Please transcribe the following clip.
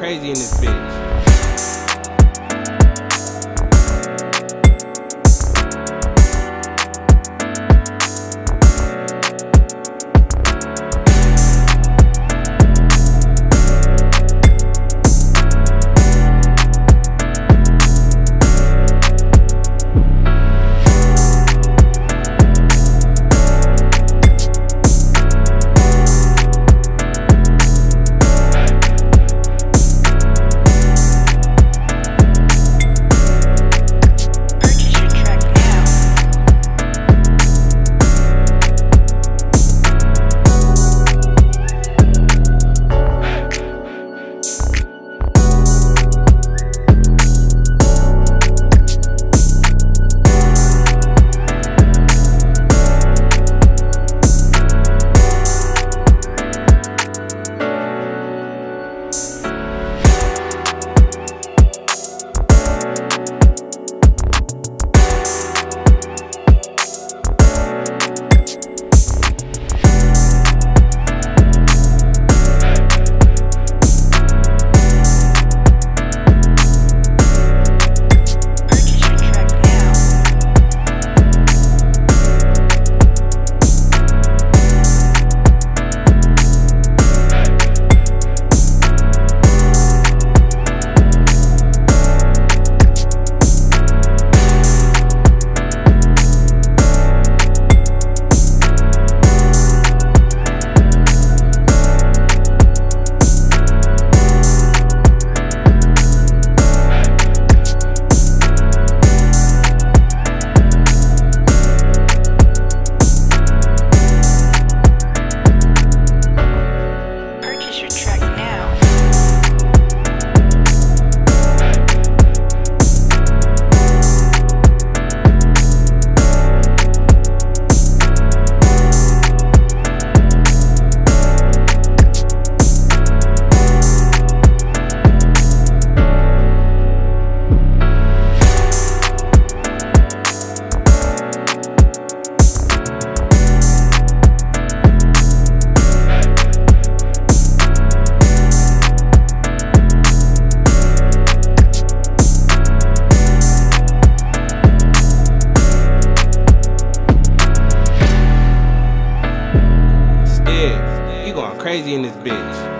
crazy in this bitch. Crazy in this bitch.